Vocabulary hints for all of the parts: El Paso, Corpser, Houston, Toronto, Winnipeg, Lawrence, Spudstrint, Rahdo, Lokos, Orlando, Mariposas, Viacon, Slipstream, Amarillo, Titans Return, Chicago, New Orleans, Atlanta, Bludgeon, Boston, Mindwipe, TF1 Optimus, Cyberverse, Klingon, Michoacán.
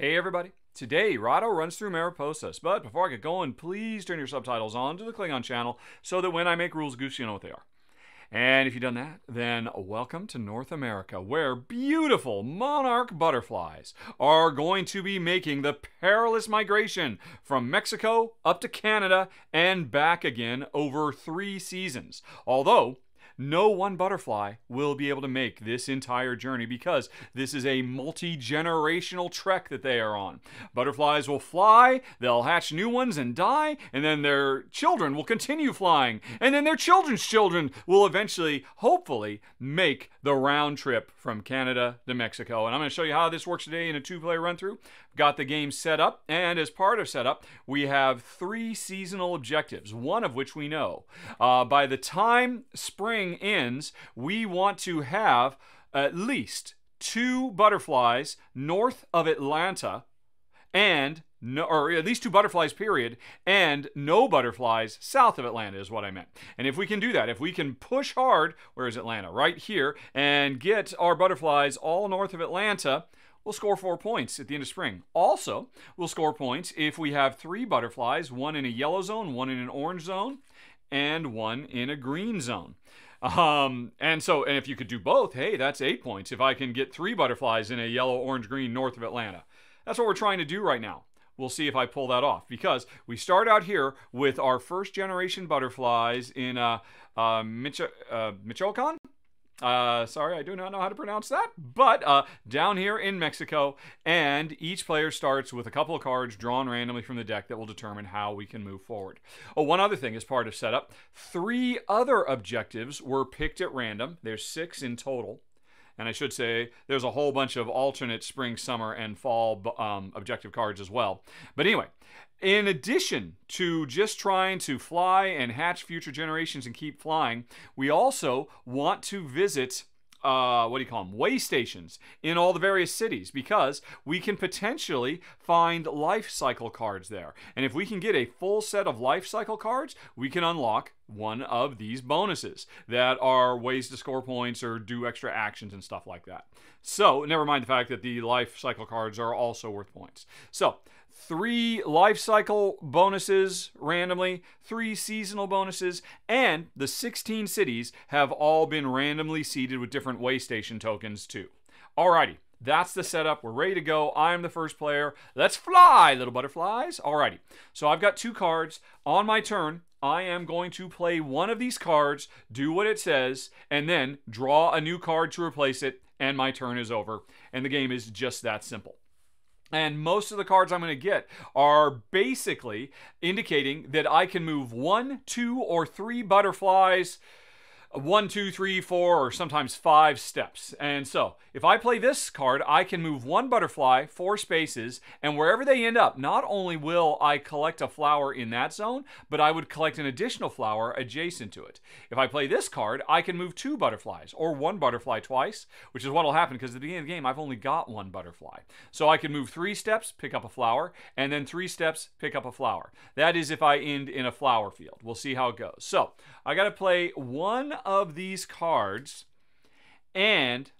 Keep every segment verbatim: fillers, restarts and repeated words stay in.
Hey everybody, today Rado runs through Mariposas, but before I get going, please turn your subtitles on to the Klingon channel so that when I make rules goose, you know what they are. And if you've done that, then welcome to North America, where beautiful monarch butterflies are going to be making the perilous migration from Mexico up to Canada and back again over three seasons, although no one butterfly will be able to make this entire journey because this is a multi-generational trek that they are on. Butterflies will fly, they'll hatch new ones and die, and then their children will continue flying, and then their children's children will eventually, hopefully, make the round trip from Canada to Mexico. And I'm going to show you how this works today in a two-play run-through. Got the game set up, and as part of setup, we have three seasonal objectives, one of which we know. Uh, by the time spring ends, we want to have at least two butterflies north of Atlanta, and no, or at least two butterflies period, and no butterflies south of Atlanta is what I meant. And if we can do that, if we can push hard, where is Atlanta? Right here, and get our butterflies all north of Atlanta, we'll score four points at the end of spring. Also, we'll score points if we have three butterflies, one in a yellow zone, one in an orange zone, and one in a green zone. Um, and so, and if you could do both, hey, that's eight points. If I can get three butterflies in a yellow, orange, green north of Atlanta. That's what we're trying to do right now. We'll see if I pull that off, because we start out here with our first generation butterflies in uh, uh, Mich uh, Michoacán. Uh, sorry, I do not know how to pronounce that, but uh, down here in Mexico, and each player starts with a couple of cards drawn randomly from the deck that will determine how we can move forward. Oh, one other thing as part of setup, three other objectives were picked at random. There's six in total. And I should say there's a whole bunch of alternate spring, summer, and fall um, objective cards as well. But anyway, in addition to just trying to fly and hatch future generations and keep flying, we also want to visit, uh, what do you call them, way stations in all the various cities, because we can potentially find life cycle cards there. And if we can get a full set of life cycle cards, we can unlock one of these bonuses that are ways to score points or do extra actions and stuff like that. So never mind the fact that the life cycle cards are also worth points. So three life cycle bonuses randomly, three seasonal bonuses, and the sixteen cities have all been randomly seeded with different way station tokens too. Alrighty, that's the setup. We're ready to go. I'm the first player. Let's fly, little butterflies. Alrighty, so I've got two cards. On my turn, I am going to play one of these cards, do what it says, and then draw a new card to replace it, and my turn is over. And the game is just that simple. And most of the cards I'm going to get are basically indicating that I can move one, two, or three butterflies, one, two, three, four, or sometimes five steps. And so if I play this card, I can move one butterfly four spaces, and wherever they end up, not only will I collect a flower in that zone, but I would collect an additional flower adjacent to it. If I play this card, I can move two butterflies or one butterfly twice, which is what will happen, because at the beginning of the game, I've only got one butterfly. So I can move three steps, pick up a flower, and then three steps, pick up a flower. That is if I end in a flower field. We'll see how it goes. So I got to play one of these cards, and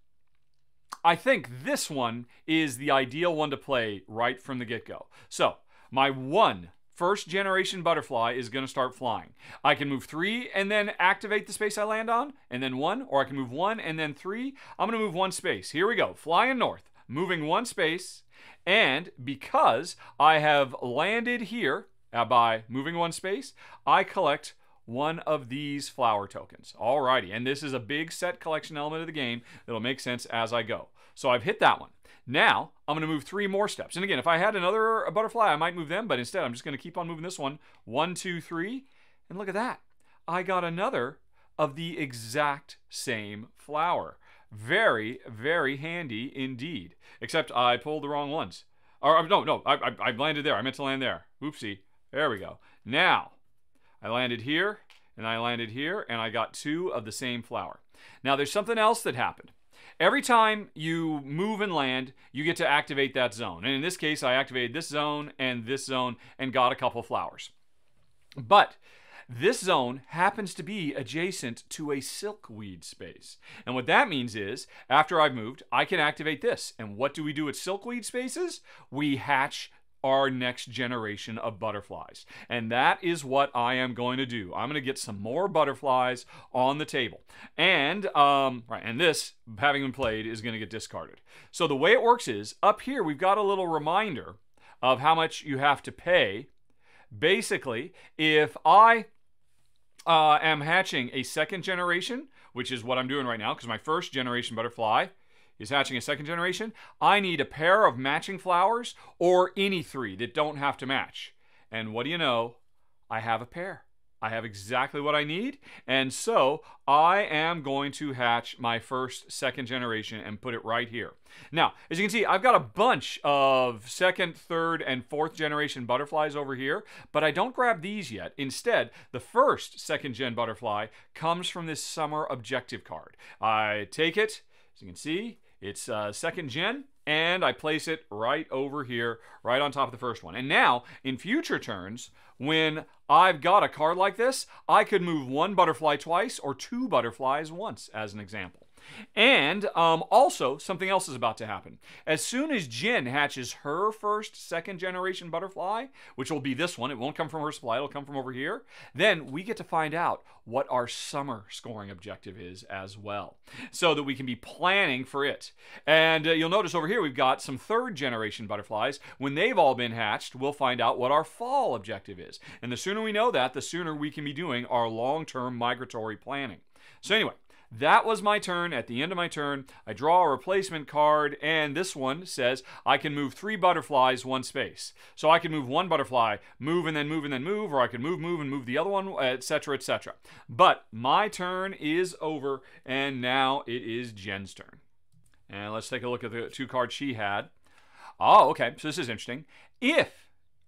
I think this one is the ideal one to play right from the get-go. So my one first generation butterfly is going to start flying. I can move three and then activate the space I land on, and then one, or I can move one and then three. I'm going to move one space. Here we go, flying north, moving one space, and because I have landed here uh, by moving one space, I collect one of these flower tokens. Alrighty, and this is a big set collection element of the game that'll make sense as I go. So I've hit that one. Now, I'm gonna move three more steps. And again, if I had another butterfly, I might move them, but instead I'm just gonna keep on moving this one. One, two, three, and look at that. I got another of the exact same flower. Very, very handy indeed. Except I pulled the wrong ones. Or no, no, I, I, I landed there. I meant to land there. Oopsie, there we go. Now, I landed here, and I landed here, and I got two of the same flower. Now, there's something else that happened. Every time you move and land, you get to activate that zone. And in this case, I activated this zone and this zone and got a couple flowers. But This zone happens to be adjacent to a silkweed space. And what that means is, after I've moved, I can activate this. And what do we do with silkweed spaces? We hatch our next generation of butterflies. And that is what I am going to do. I'm going to get some more butterflies on the table. And um, right, and this, having been played, is going to get discarded. So the way it works is, up here we've got a little reminder of how much you have to pay. Basically, if I uh, am hatching a second generation, which is what I'm doing right now, because my first generation butterfly is hatching a second generation, I need a pair of matching flowers or any three that don't have to match. And what do you know? I have a pair. I have exactly what I need. And so I am going to hatch my first second generation and put it right here. Now, as you can see, I've got a bunch of second, third, and fourth generation butterflies over here, but I don't grab these yet. Instead, the first second gen butterfly comes from this summer objective card. I take it, as you can see, it's uh, second gen, and I place it right over here, right on top of the first one. And now, in future turns, when I've got a card like this, I could move one butterfly twice or two butterflies once, as an example. And um, also, something else is about to happen. As soon as Jen hatches her first second generation butterfly, which will be this one, it won't come from her supply, it'll come from over here, then we get to find out what our summer scoring objective is as well, so that we can be planning for it. And uh, you'll notice over here we've got some third generation butterflies. When they've all been hatched, we'll find out what our fall objective is. And the sooner we know that, the sooner we can be doing our long-term migratory planning. So anyway, that was my turn. At the end of my turn, I draw a replacement card, and this one says I can move three butterflies one space. So I can move one butterfly, move and then move and then move, or I can move, move and move the other one, et cetera, et cetera. But my turn is over, and now it is Jen's turn. And let's take a look at the two cards she had. Oh, okay, so this is interesting. If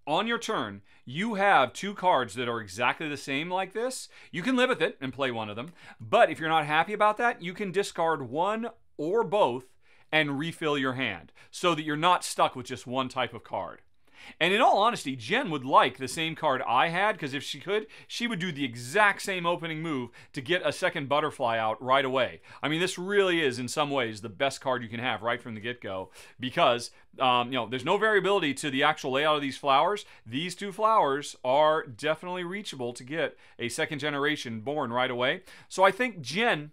on your turn, you have two cards that are exactly the same like this, you can live with it and play one of them. But if you're not happy about that, you can discard one or both and refill your hand so that you're not stuck with just one type of card. And in all honesty, Jen would like the same card I had, because if she could, she would do the exact same opening move to get a second butterfly out right away. I mean, this really is, in some ways, the best card you can have right from the get-go, because Um, you know, there's no variability to the actual layout of these flowers. These two flowers are definitely reachable to get a second generation born right away. So I think Jen,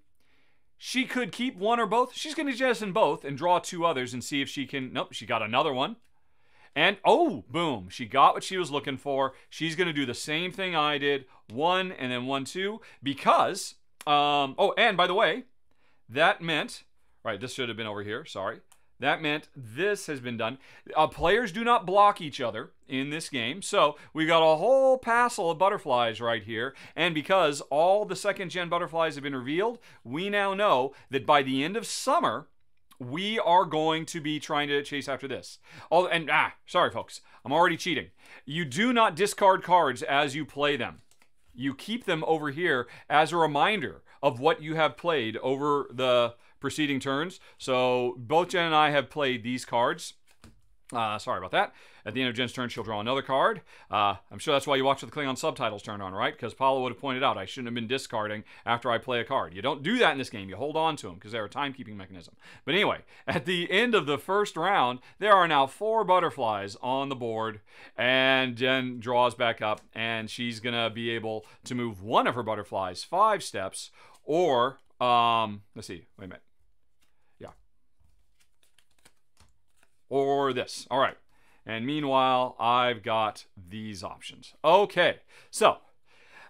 she could keep one or both. She's going to jettison both and draw two others and see if she can. Nope, she got another one. And oh, boom, she got what she was looking for. She's going to do the same thing I did. One and then one, two. Because, um, oh, and by the way, that meant, right, this should have been over here. Sorry. That meant this has been done. Uh, players do not block each other in this game, so we got a whole passel of butterflies right here. And because all the second-gen butterflies have been revealed, we now know that by the end of summer, we are going to be trying to chase after this. Oh, and ah, sorry, folks. I'm already cheating. You do not discard cards as you play them. You keep them over here as a reminder of what you have played over the preceding turns. So both Jen and I have played these cards. Uh, sorry about that. At the end of Jen's turn, she'll draw another card. Uh, I'm sure that's why you watch with the Klingon subtitles turned on, right? Because Paula would have pointed out I shouldn't have been discarding after I play a card. You don't do that in this game. You hold on to them because they're a timekeeping mechanism. But anyway, at the end of the first round, there are now four butterflies on the board. And Jen draws back up, and she's going to be able to move one of her butterflies five steps or... Um, let's see. Wait a minute. Yeah. Or this. All right. And meanwhile, I've got these options. Okay. So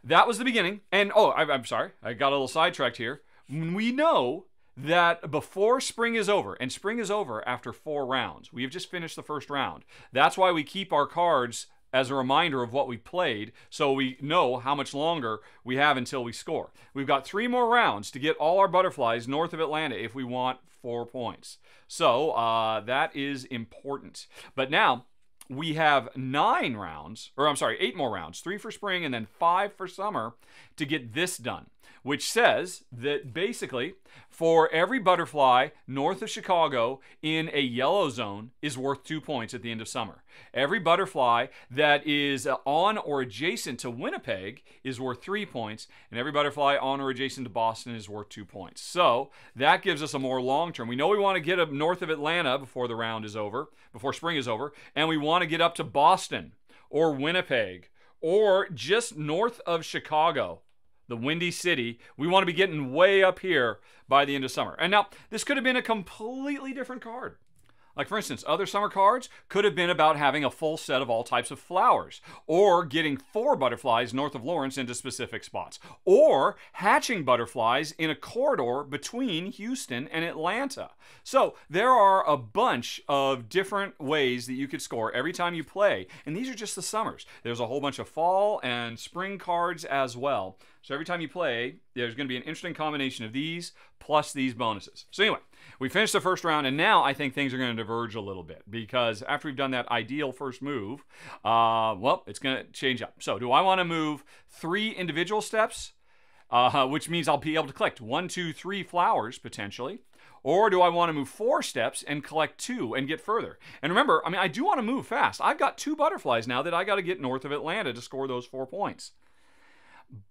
that was the beginning. And oh, I, I'm sorry. I got a little sidetracked here. We know that before spring is over, and spring is over after four rounds. We have just finished the first round. That's why we keep our cards as a reminder of what we played, so we know how much longer we have until we score. We've got three more rounds to get all our butterflies north of Atlanta if we want four points. So uh, that is important. But now we have nine rounds, or I'm sorry, eight more rounds, three for spring and then five for summer to get this done, which says that basically for every butterfly north of Chicago in a yellow zone is worth two points at the end of summer. Every butterfly that is on or adjacent to Winnipeg is worth three points, and every butterfly on or adjacent to Boston is worth two points. So that gives us a more long-term. We know we want to get up north of Atlanta before the round is over, before spring is over, and we want to get up to Boston or Winnipeg or just north of Chicago, the Windy City. We want to be getting way up here by the end of summer. And now, this could have been a completely different card. Like, for instance, other summer cards could have been about having a full set of all types of flowers, or getting four butterflies north of Lawrence into specific spots, or hatching butterflies in a corridor between Houston and Atlanta. So there are a bunch of different ways that you could score every time you play, and these are just the summers. There's a whole bunch of fall and spring cards as well. So every time you play, there's going to be an interesting combination of these plus these bonuses. So anyway, we finished the first round, and now I think things are going to diverge a little bit, because after we've done that ideal first move, uh, well, it's going to change up. So do I want to move three individual steps, uh, which means I'll be able to collect one, two, three flowers potentially? Or do I want to move four steps and collect two and get further? And remember, I mean, I do want to move fast. I've got two butterflies now that I got to get north of Atlanta to score those four points.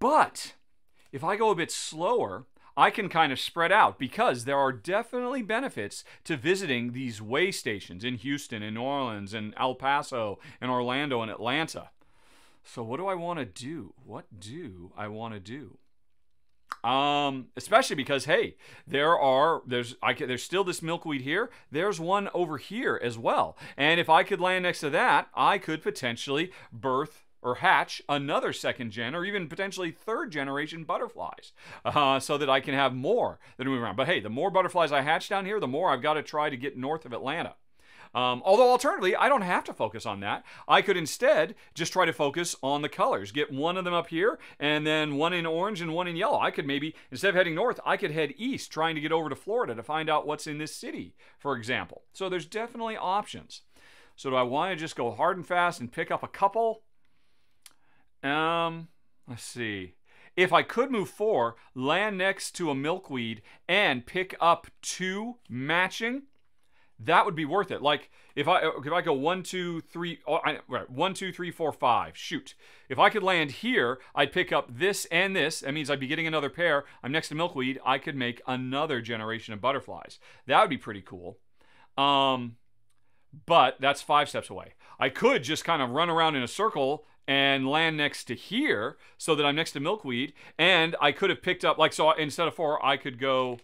But if I go a bit slower, I can kind of spread out, because there are definitely benefits to visiting these way stations in Houston, in New Orleans, in El Paso, in Orlando, and Atlanta. So what do I want to do? What do I want to do? Um, especially because, hey, there are, there's, I can, there's still this milkweed here. There's one over here as well. And if I could land next to that, I could potentially birth or hatch another second gen or even potentially third generation butterflies, uh, so that I can have more that move around. But hey, the more butterflies I hatch down here, the more I've got to try to get north of Atlanta. Um, although alternatively, I don't have to focus on that. I could instead just try to focus on the colors. Get one of them up here, and then one in orange and one in yellow. I could maybe, instead of heading north, I could head east, trying to get over to Florida to find out what's in this city, for example. So there's definitely options. So do I want to just go hard and fast and pick up a couple? Um, let's see. If I could move four, land next to a milkweed, and pick up two matching, that would be worth it. Like, if I if I go one, two, three, oh, I, right, one, two, three, four, five. Shoot. If I could land here, I'd pick up this and this. That means I'd be getting another pair. I'm next to milkweed. I could make another generation of butterflies. That would be pretty cool. Um, but that's five steps away. I could just kind of run around in a circle and land next to here so that I'm next to milkweed, and I could have picked up, like, so instead of four, I could go,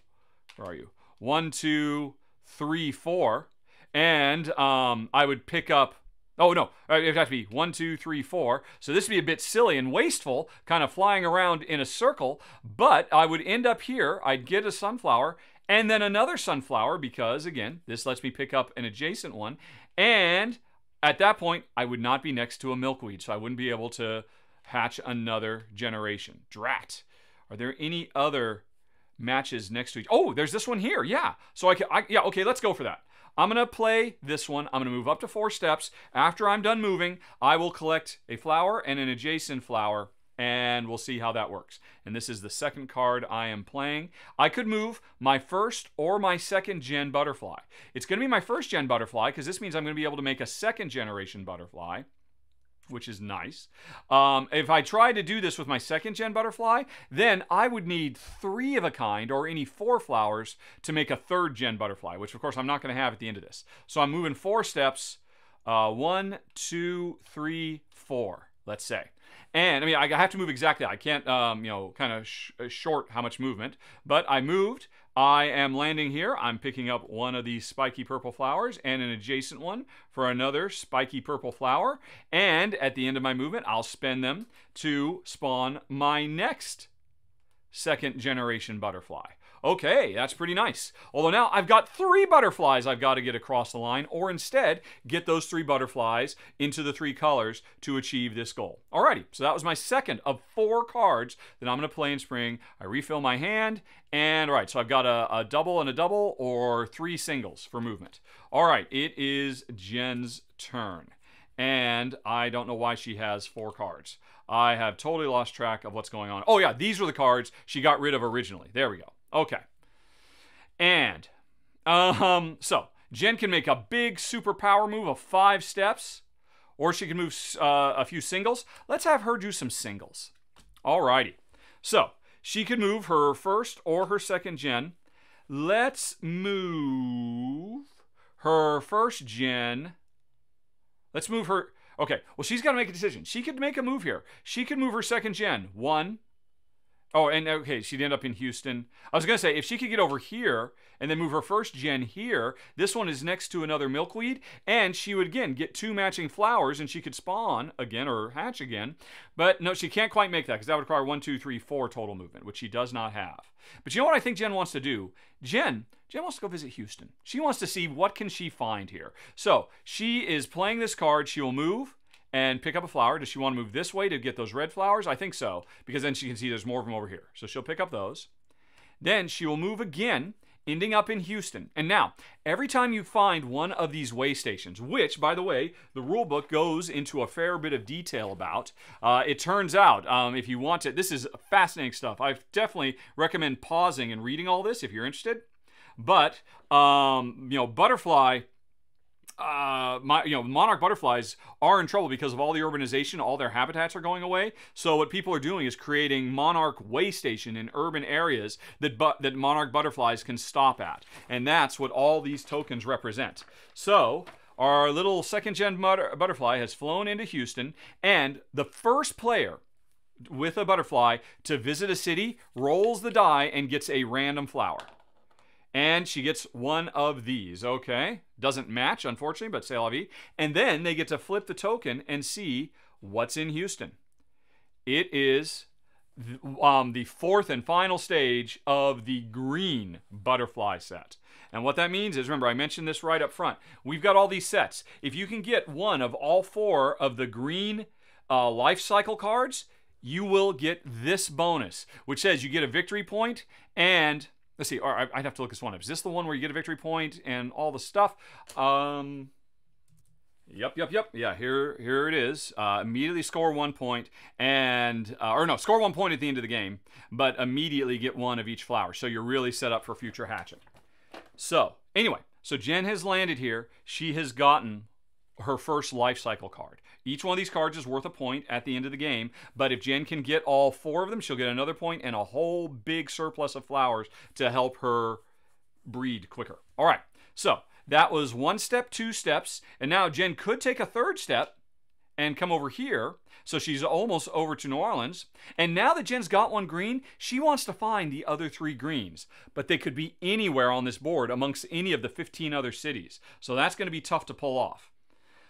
where are you? One, two, three, four, and um, I would pick up, oh no, it would have to be one, two, three, four. So this would be a bit silly and wasteful, kind of flying around in a circle, but I would end up here, I'd get a sunflower, and then another sunflower, because again, this lets me pick up an adjacent one, and at that point, I would not be next to a milkweed, so I wouldn't be able to hatch another generation. Drat. Are there any other matches next to each? Oh, there's this one here. Yeah. So I can, I, yeah, okay, let's go for that. I'm going to play this one. I'm going to move up to four steps. After I'm done moving, I will collect a flower and an adjacent flower, and we'll see how that works. And this is the second card I am playing. I could move my first or my second gen butterfly. It's going to be my first gen butterfly, because this means I'm going to be able to make a second generation butterfly, which is nice. Um, if I try to do this with my second gen butterfly, then I would need three of a kind or any four flowers to make a third gen butterfly, which of course I'm not going to have at the end of this. So I'm moving four steps, uh, one, two, three, four, let's say. And I mean, I have to move exactly. I can't, um, you know, kind of sh short how much movement, but I moved. I am landing here. I'm picking up one of these spiky purple flowers and an adjacent one for another spiky purple flower. And at the end of my movement, I'll spend them to spawn my next second generation butterfly. Okay, that's pretty nice. Although now I've got three butterflies I've got to get across the line, or instead get those three butterflies into the three colors to achieve this goal. Alrighty, so that was my second of four cards that I'm going to play in spring. I refill my hand, and alright, so I've got a, a double and a double, or three singles for movement. Alright, it is Jen's turn. And I don't know why she has four cards. I have totally lost track of what's going on. Oh, yeah, these were the cards she got rid of originally. There we go. Okay. And um, so Jen can make a big superpower move of five steps, or she can move uh, a few singles. Let's have her do some singles. All righty. So she can move her first or her second gen. Let's move her first gen. Let's move her. Okay, well, she's got to make a decision. She could make a move here. She could move her second gen. One. Oh, and okay, she'd end up in Houston. I was going to say, if she could get over here and then move her first gen here, this one is next to another milkweed, and she would, again, get two matching flowers, and she could spawn again or hatch again. But, no, she can't quite make that because that would require one, two, three, four total movement, which she does not have. But you know what I think Jen wants to do? Jen, Jen wants to go visit Houston. She wants to see what can she find here. So she is playing this card. She will move and pick up a flower. Does she want to move this way to get those red flowers? I think so, because then she can see there's more of them over here. So she'll pick up those. Then she will move again, ending up in Houston. And now, every time you find one of these way stations, which, by the way, the rule book goes into a fair bit of detail about, uh, it turns out, um, if you want to, this is fascinating stuff. I definitely recommend pausing and reading all this if you're interested. But, um, you know, butterfly... Uh, my, you know, monarch butterflies are in trouble because of all the urbanization. All their habitats are going away. So what people are doing is creating monarch way station in urban areas that but that monarch butterflies can stop at, and that's what all these tokens represent. So our little second gen butterfly has flown into Houston, and the first player with a butterfly to visit a city rolls the die and gets a random flower. And she gets one of these, okay? Doesn't match, unfortunately, but c'est la vie. And then they get to flip the token and see what's in Houston. It is um, the fourth and final stage of the green butterfly set. And what that means is, remember, I mentioned this right up front. We've got all these sets. If you can get one of all four of the green uh, life cycle cards, you will get this bonus, which says you get a victory point and... Let's see, or I'd have to look this one up. Is this the one where you get a victory point and all the stuff? Um, yep, yep, yep. Yeah, here, here it is. Uh, immediately score one point and, uh, or no, score one point at the end of the game, but immediately get one of each flower. So you're really set up for future hatching. So anyway, so Jen has landed here. She has gotten her first life cycle card. Each one of these cards is worth a point at the end of the game, but if Jen can get all four of them, she'll get another point and a whole big surplus of flowers to help her breed quicker. All right, so that was one step, two steps, and now Jen could take a third step and come over here, so she's almost over to New Orleans, and now that Jen's got one green, she wants to find the other three greens, but they could be anywhere on this board amongst any of the fifteen other cities, so that's going to be tough to pull off.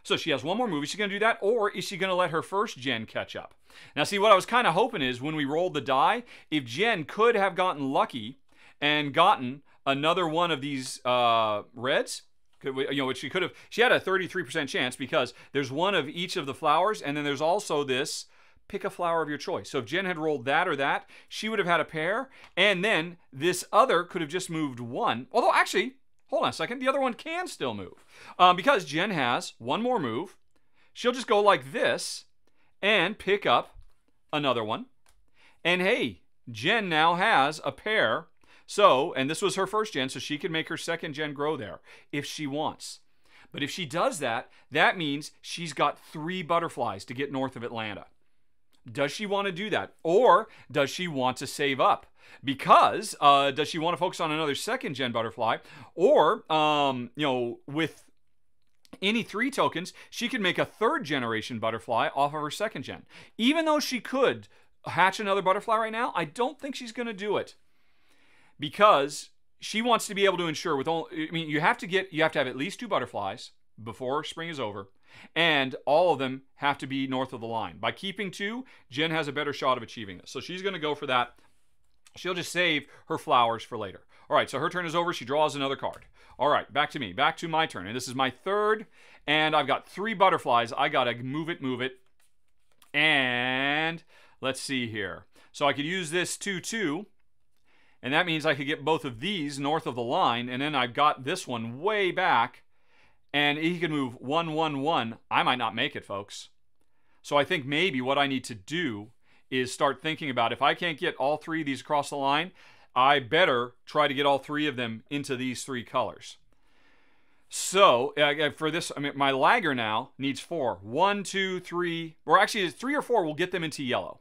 So she has one more move. Is she going to do that, or is she going to let her first gen catch up? Now, see, what I was kind of hoping is when we rolled the die, if Jen could have gotten lucky and gotten another one of these uh, reds, could we, you know, which she could have, she had a thirty-three percent chance because there's one of each of the flowers, and then there's also this pick a flower of your choice. So if Jen had rolled that or that, she would have had a pair, and then this other could have just moved one. Although, actually... Hold on a second. The other one can still move. Um, because Jen has one more move. She'll just go like this and pick up another one. And hey, Jen now has a pair. So, and this was her first gen, so she can make her second gen grow there if she wants. But if she does that, that means she's got three butterflies to get north of Atlanta. Does she want to do that? Or does she want to save up? Because uh, does she want to focus on another second gen butterfly, or um, you know, with any three tokens, she could make a third generation butterfly off of her second gen. Even though she could hatch another butterfly right now, I don't think she's going to do it because she wants to be able to ensure with only. I mean, you have to get you have to have at least two butterflies before spring is over, and all of them have to be north of the line. By keeping two, Jen has a better shot of achieving this, so she's going to go for that. She'll just save her flowers for later. All right, so her turn is over. She draws another card. All right, back to me. Back to my turn. And this is my third, and I've got three butterflies. I got to move it, move it. And let's see here. So I could use this two two, and that means I could get both of these north of the line, and then I've got this one way back, and he can move one, one, one, I might not make it, folks. So I think maybe what I need to do is start thinking about, if I can't get all three of these across the line, I better try to get all three of them into these three colors. So uh, for this, I mean, my lagger now needs four. One, two, three, or actually three or four will get them into yellow.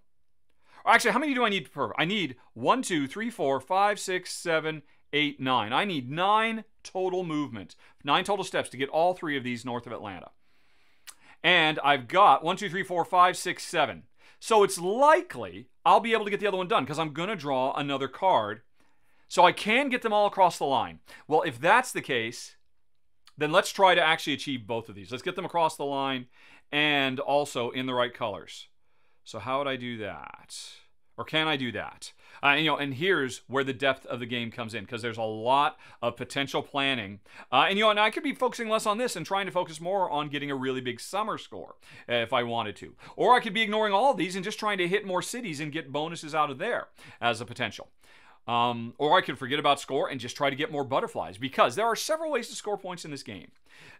Or actually, how many do I need per? I need one, two, three, four, five, six, seven, eight, nine. I need nine total movements, nine total steps to get all three of these north of Atlanta. And I've got one, two, three, four, five, six, seven. So it's likely I'll be able to get the other one done because I'm going to draw another card. So I can get them all across the line. Well, if that's the case, then let's try to actually achieve both of these. Let's get them across the line and also in the right colors. So how would I do that? Or can I do that? Uh, you know, and here's where the depth of the game comes in, because there's a lot of potential planning. Uh, and you know, and I could be focusing less on this and trying to focus more on getting a really big summer score uh, if I wanted to. Or I could be ignoring all of these and just trying to hit more cities and get bonuses out of there as a potential. Um, or I could forget about score and just try to get more butterflies, because there are several ways to score points in this game.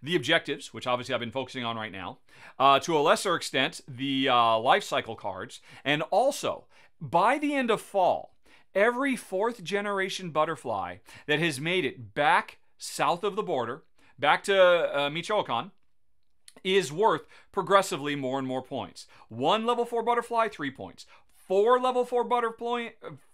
The objectives, which obviously I've been focusing on right now, uh, to a lesser extent, the uh, life cycle cards, and also by the end of fall, every fourth generation butterfly that has made it back south of the border, back to uh, Michoacán, is worth progressively more and more points. One level four butterfly, three points. Four level four butterfly.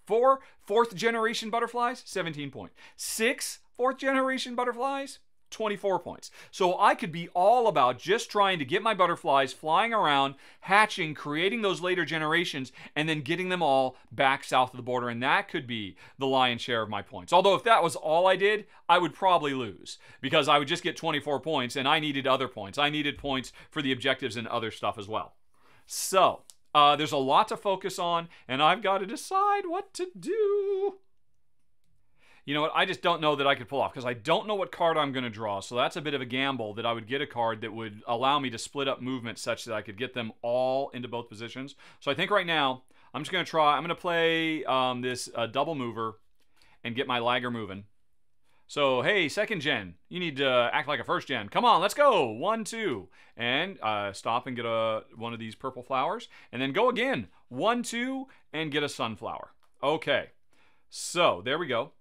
Four fourth generation butterflies, seventeen points. Six fourth generation butterflies, twenty-four points. So I could be all about just trying to get my butterflies flying around, hatching, creating those later generations, and then getting them all back south of the border. And that could be the lion's share of my points. Although if that was all I did, I would probably lose, because I would just get twenty-four points and I needed other points. I needed points for the objectives and other stuff as well. So Uh, there's a lot to focus on, and I've got to decide what to do. You know what? I just don't know that I could pull off, because I don't know what card I'm going to draw, so that's a bit of a gamble that I would get a card that would allow me to split up movement such that I could get them all into both positions. So I think right now, I'm just going to try, I'm going to play um, this uh, double mover and get my lagger moving. So, hey, second gen, you need to act like a first gen. Come on, let's go. One, two. And uh, stop and get a, one of these purple flowers. And then go again. One, two, and get a sunflower. Okay. So, there we go.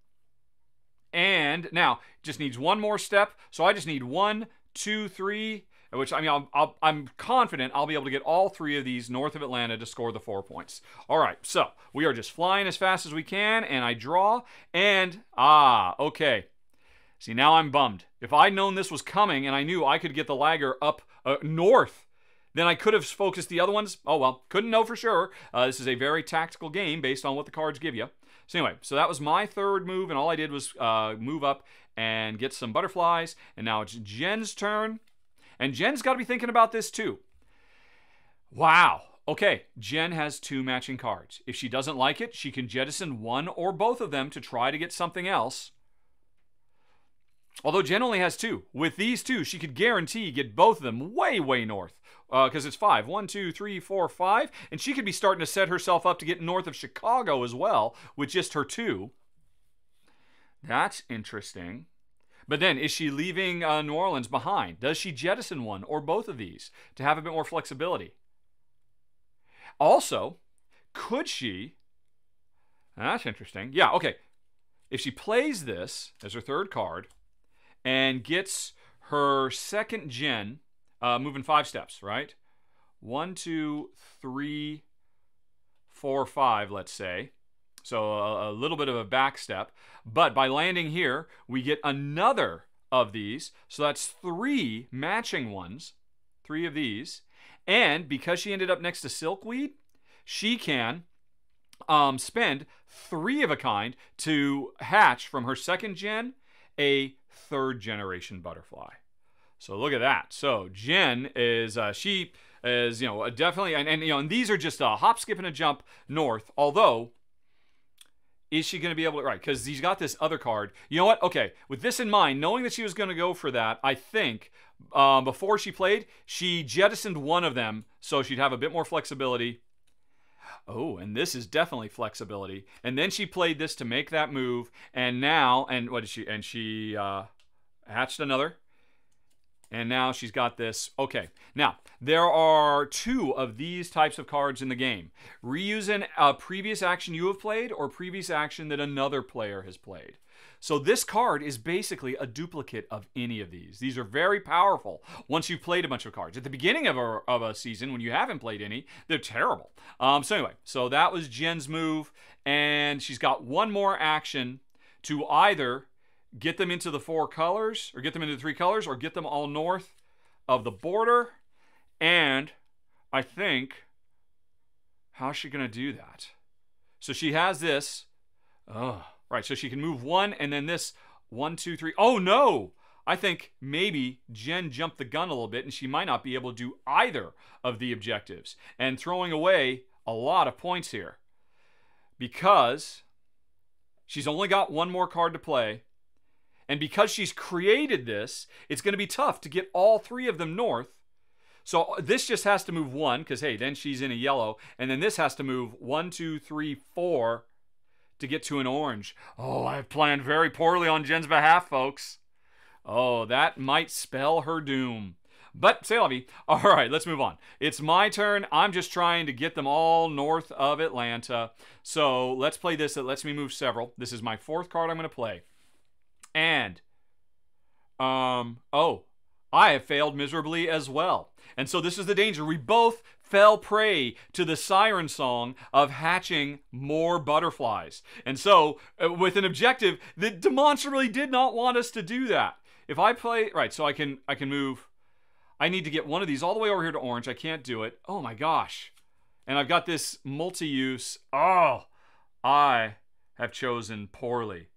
And now, just needs one more step. So, I just need one, two, three, which, I mean, I'll, I'll, I'm confident I'll be able to get all three of these north of Atlanta to score the four points. All right, so we are just flying as fast as we can, and I draw, and, ah, okay. See, now I'm bummed. If I'd known this was coming and I knew I could get the lagger up uh, north, then I could have focused the other ones. Oh, well, couldn't know for sure. Uh, this is a very tactical game based on what the cards give you. So anyway, so that was my third move, and all I did was uh, move up and get some butterflies. And now it's Jen's turn. And Jen's got to be thinking about this too. Wow. Okay, Jen has two matching cards. If she doesn't like it, she can jettison one or both of them to try to get something else. Although Jen only has two. With these two, she could guarantee get both of them way, way north. Because uh, it's five. One, two, three, four, five. And she could be starting to set herself up to get north of Chicago as well with just her two. That's interesting. But then, is she leaving uh, New Orleans behind? Does she jettison one or both of these to have a bit more flexibility? Also, could she... That's interesting. Yeah, okay. If she plays this as her third card and gets her second gen uh, moving five steps, right? One, two, three, four, five, let's say. So a, a little bit of a back step. But by landing here, we get another of these. So that's three matching ones, three of these. And because she ended up next to Silkweed, she can um, spend three of a kind to hatch from her second gen a third generation butterfly. So look at that. So Jen is, uh, she is, you know, definitely, and, and, you know, and these are just a hop, skip, and a jump north, although... Is she going to be able to... Right, because he's got this other card. You know what? Okay, with this in mind, knowing that she was going to go for that, I think, um, before she played, she jettisoned one of them so she'd have a bit more flexibility. Oh, and this is definitely flexibility. And then she played this to make that move. And now... And what did she... And she uh, hatched another. And now she's got this. Okay, now there are two of these types of cards in the game. Reusing a previous action you have played or previous action that another player has played. So this card is basically a duplicate of any of these. These are very powerful once you've played a bunch of cards. At the beginning of a, of a season, when you haven't played any, they're terrible. Um, so anyway, so that was Jen's move. And she's got one more action to either get them into the four colors, or get them into the three colors, or get them all north of the border. And I think, how's she going to do that? So she has this. Oh, right. So she can move one, and then this one, two, three. Oh, no. I think maybe Jen jumped the gun a little bit, and she might not be able to do either of the objectives. And throwing away a lot of points here, because she's only got one more card to play. And because she's created this, it's going to be tough to get all three of them north. So this just has to move one, because, hey, then she's in a yellow. And then this has to move one, two, three, four to get to an orange. Oh, I've planned very poorly on Jen's behalf, folks. Oh, that might spell her doom. But, c'est la vie. All right, let's move on. It's my turn. I'm just trying to get them all north of Atlanta. So let's play this. That lets me move several. This is my fourth card I'm going to play. And, um, oh, I have failed miserably as well. And so this is the danger. We both fell prey to the siren song of hatching more butterflies. And so, uh, with an objective that demonstrably did not want us to do that. If I play, right, so I can, I can move. I need to get one of these all the way over here to orange. I can't do it. Oh, my gosh. And I've got this multi-use. Oh, I have chosen poorly.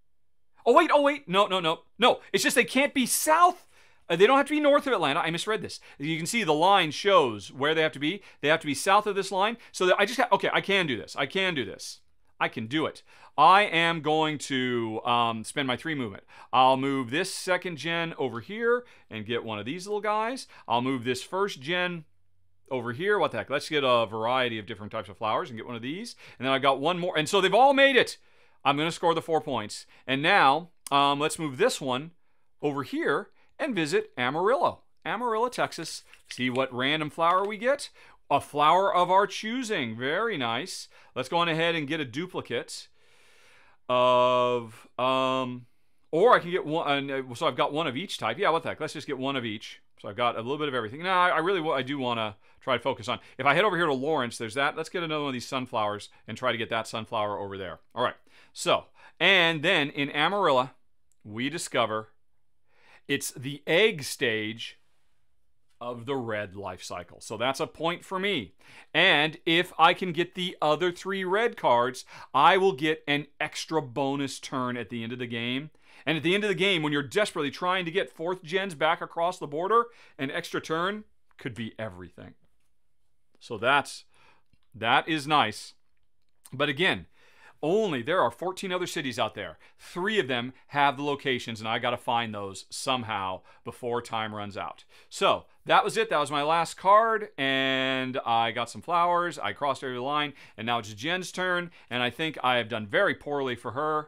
Oh, wait, oh, wait. No, no, no. No, it's just they can't be south. Uh, they don't have to be north of Atlanta. I misread this. You can see the line shows where they have to be. They have to be south of this line. So that I just got, okay, I can do this. I can do this. I can do it. I am going to um, spend my three movement. I'll move this second gen over here and get one of these little guys. I'll move this first gen over here. What the heck? Let's get a variety of different types of flowers and get one of these. And then I've got one more. And so they've all made it. I'm going to score the four points. And now, um, let's move this one over here and visit Amarillo. Amarillo, Texas. See what random flower we get. A flower of our choosing. Very nice. Let's go on ahead and get a duplicate of... Um, or I can get one... So I've got one of each type. Yeah, what the heck? Let's just get one of each. So I've got a little bit of everything. Now, I really I do want to try to focus on... If I head over here to Lawrence, there's that. Let's get another one of these sunflowers and try to get that sunflower over there. All right. So, and then in Amarillo, we discover it's the egg stage of the red life cycle. So that's a point for me. And if I can get the other three red cards, I will get an extra bonus turn at the end of the game. And at the end of the game, when you're desperately trying to get fourth gens back across the border, an extra turn could be everything. So that's, that is nice. But again, only, there are fourteen other cities out there. Three of them have the locations, and I got to find those somehow before time runs out. So that was it. That was my last card, and I got some flowers. I crossed every line, and now it's Jen's turn, and I think I have done very poorly for her.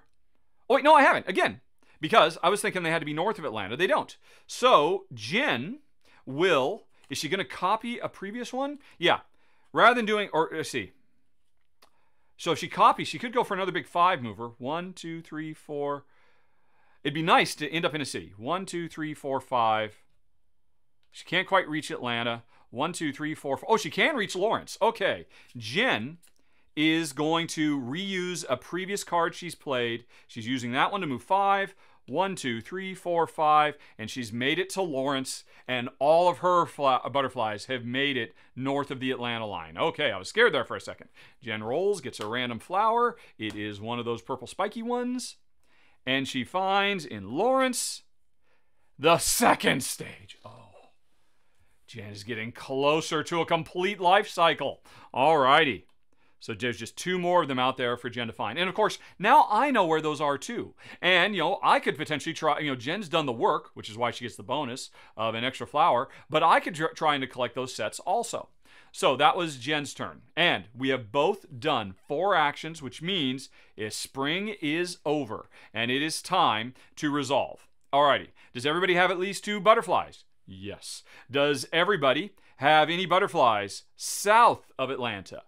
Oh, wait, no, I haven't. Again, because I was thinking they had to be north of Atlanta. They don't. So Jen will, is she going to copy a previous one? Yeah. Rather than doing, or let's see. So if she copies, she could go for another big five mover. One, two, three, four. It'd be nice to end up in a city. One, two, three, four, five. She can't quite reach Atlanta. One, two, three, four, four. Oh, she can reach Lawrence. Okay. Jen is going to reuse a previous card she's played. She's using that one to move five. One, two, three, four, five. And she's made it to Lawrence. And all of her butterflies have made it north of the Atlanta line. Okay, I was scared there for a second. Jen rolls, gets a random flower. It is one of those purple spiky ones. And she finds in Lawrence the second stage. Oh, Jen is getting closer to a complete life cycle. All righty. So there's just two more of them out there for Jen to find. And of course, now I know where those are too. And, you know, I could potentially try, you know, Jen's done the work, which is why she gets the bonus of an extra flower, but I could try and collect those sets also. So that was Jen's turn. And we have both done four actions, which means spring is over and it is time to resolve. Alrighty, does everybody have at least two butterflies? Yes. Does everybody have any butterflies south of Atlanta?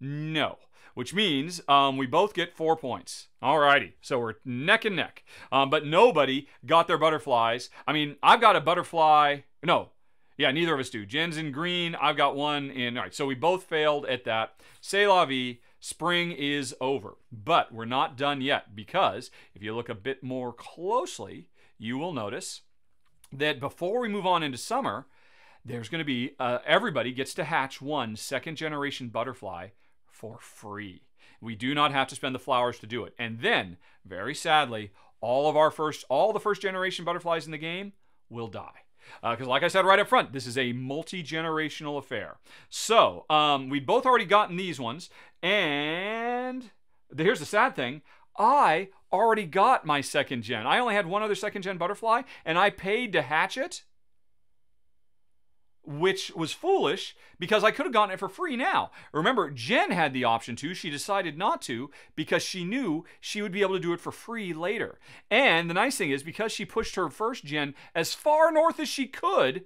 No. Which means um, we both get four points. Alrighty, so we're neck and neck. Um, but nobody got their butterflies. I mean, I've got a butterfly. No, yeah, neither of us do. Jen's in green. I've got one in. All right, so we both failed at that. C'est la vie. Spring is over. But we're not done yet, because if you look a bit more closely, you will notice that before we move on into summer, there's going to be uh, everybody gets to hatch one second generation butterfly for free. We do not have to spend the flowers to do it. And then, very sadly, all of our first, all the first generation butterflies in the game will die. Because uh, like I said right up front, this is a multi-generational affair. So, um, we'd both already gotten these ones. And here's the sad thing. I already got my second gen. I only had one other second gen butterfly, and I paid to hatch it, which was foolish because I could have gotten it for free now. Remember, Jen had the option to. She decided not to because she knew she would be able to do it for free later. And the nice thing is, because she pushed her first gen as far north as she could,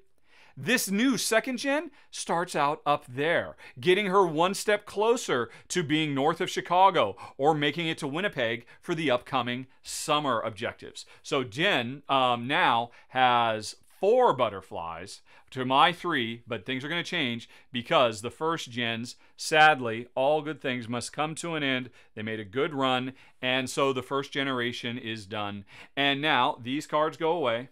this new second gen starts out up there, getting her one step closer to being north of Chicago or making it to Winnipeg for the upcoming summer objectives. So Jen um, now has four butterflies to my three, but things are going to change because the first gens, sadly, all good things must come to an end. They made a good run, and so the first generation is done. And now these cards go away.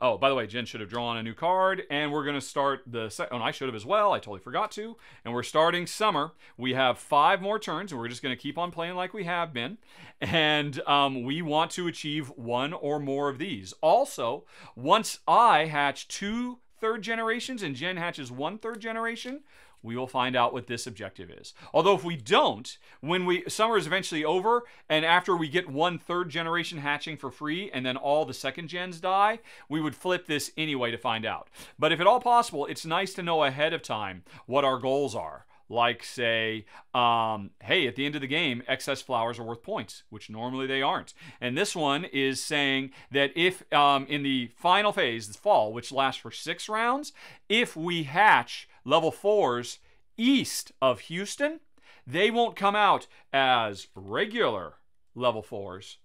Oh, by the way, Jen should have drawn a new card, and we're going to start the second. Oh, and I should have as well. I totally forgot to. And we're starting summer. We have five more turns, and we're just going to keep on playing like we have been. And um, we want to achieve one or more of these. Also, once I hatch two third generations and Jen hatches one third generation, we will find out what this objective is. Although if we don't, when we summer is eventually over, and after we get one third generation hatching for free, and then all the second gens die, we would flip this anyway to find out. But if at all possible, it's nice to know ahead of time what our goals are. Like say, um, hey, at the end of the game, excess flowers are worth points, which normally they aren't. And this one is saying that if um, in the final phase, the fall, which lasts for six rounds, if we hatch level fours east of Houston, they won't come out as regular level fours.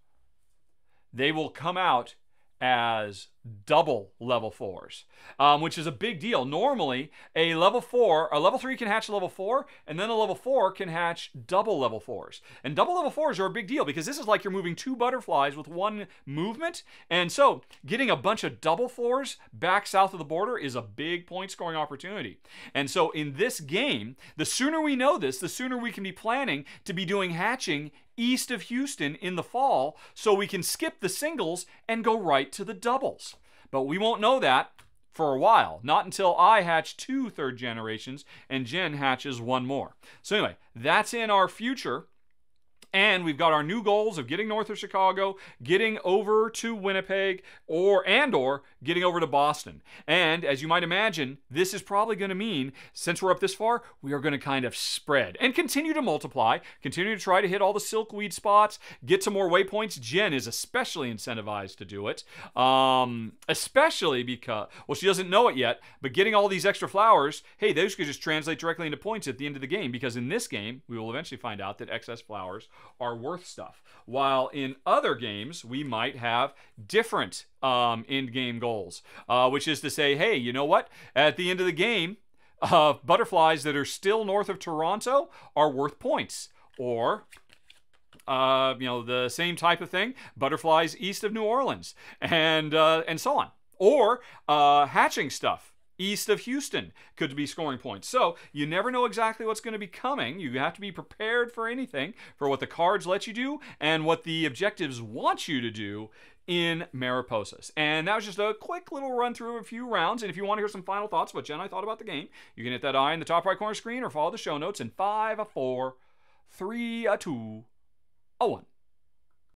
They will come out as double level fours, um, which is a big deal. Normally, a level four, a level three can hatch a level four, and then a level four can hatch double level fours. And double level fours are a big deal because this is like you're moving two butterflies with one movement. And so getting a bunch of double fours back south of the border is a big point scoring opportunity. And so in this game, the sooner we know this, the sooner we can be planning to be doing hatching east of Houston in the fall, so we can skip the singles and go right to the doubles. But we won't know that for a while. Not until I hatch two third generations and Jen hatches one more. So anyway, that's in our future. And we've got our new goals of getting north of Chicago, getting over to Winnipeg, or and or getting over to Boston. And as you might imagine, this is probably going to mean, since we're up this far, we are going to kind of spread and continue to multiply, continue to try to hit all the silkweed spots, get to more waypoints. Jen is especially incentivized to do it, um, especially because, well, she doesn't know it yet, but getting all these extra flowers, hey, those could just translate directly into points at the end of the game, because in this game, we will eventually find out that excess flowers are worth stuff, while in other games we might have different um, end game goals, uh, which is to say, hey, you know what, at the end of the game, uh, butterflies that are still north of Toronto are worth points, or uh, you know, the same type of thing, butterflies east of New Orleans, and uh, and so on, or uh, hatching stuff east of Houston could be scoring points. So you never know exactly what's going to be coming. You have to be prepared for anything, for what the cards let you do and what the objectives want you to do in Mariposas. And that was just a quick little run through a few rounds. And if you want to hear some final thoughts about Jen and I thought about the game, you can hit that eye in the top right corner of the screen or follow the show notes in five, a four, three, a two, a one.